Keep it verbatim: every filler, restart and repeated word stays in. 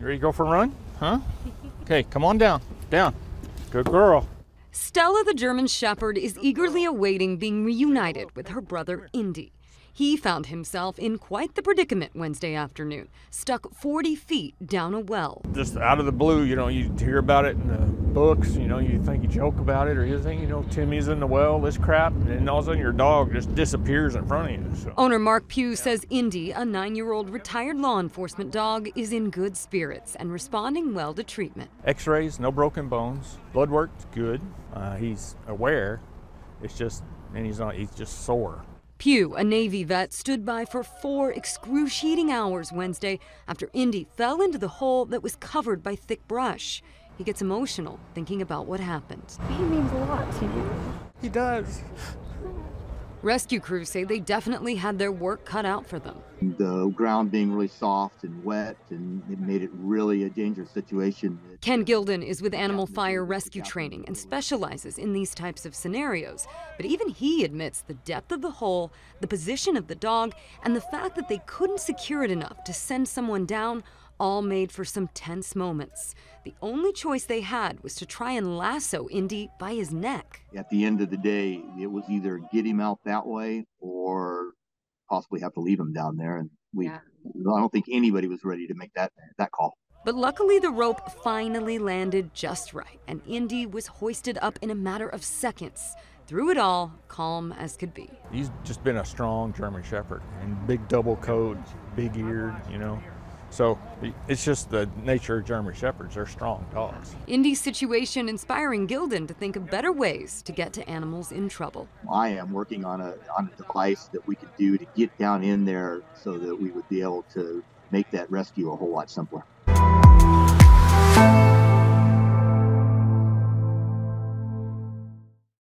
You ready to go for a run? Huh? Okay, come on down. Down. Good girl. Stella, the German Shepherd, is eagerly awaiting being reunited with her brother, Indy. He found himself in quite the predicament Wednesday afternoon, stuck forty feet down a well. Just out of the blue, you know, you hear about it in the books, you know, you think you joke about it or you think, you know, Timmy's in the well, this crap, and then all of a sudden your dog just disappears in front of you. So. Owner Mark Pugh says Indy, a nine-year-old retired law enforcement dog, is in good spirits and responding well to treatment. X-rays, no broken bones, blood work's good, uh, he's aware, it's just, and he's not, he's just sore. Pugh, a Navy vet, stood by for four excruciating hours Wednesday after Indy fell into the hole that was covered by thick brush. He gets emotional thinking about what happened. He means a lot to you. He does. Rescue crews say they definitely had their work cut out for them. The ground being really soft and wet, and it made it really a dangerous situation. Ken Gilden is with Animal Fire Rescue Training and specializes in these types of scenarios. But even he admits the depth of the hole, the position of the dog, and the fact that they couldn't secure it enough to send someone down all made for some tense moments. The only choice they had was to try and lasso Indy by his neck. At the end of the day, it was either get him out that way or possibly have to leave him down there. And we, yeah. I don't think anybody was ready to make that, that call. But luckily, the rope finally landed just right, and Indy was hoisted up in a matter of seconds. Through it all, calm as could be. He's just been a strong German Shepherd, and big double coat, big eared, you know. So it's just the nature of German Shepherds. They're strong dogs. Indy's situation inspiring Gilden to think of better ways to get to animals in trouble. I am working on a, on a device that we could do to get down in there so that we would be able to make that rescue a whole lot simpler.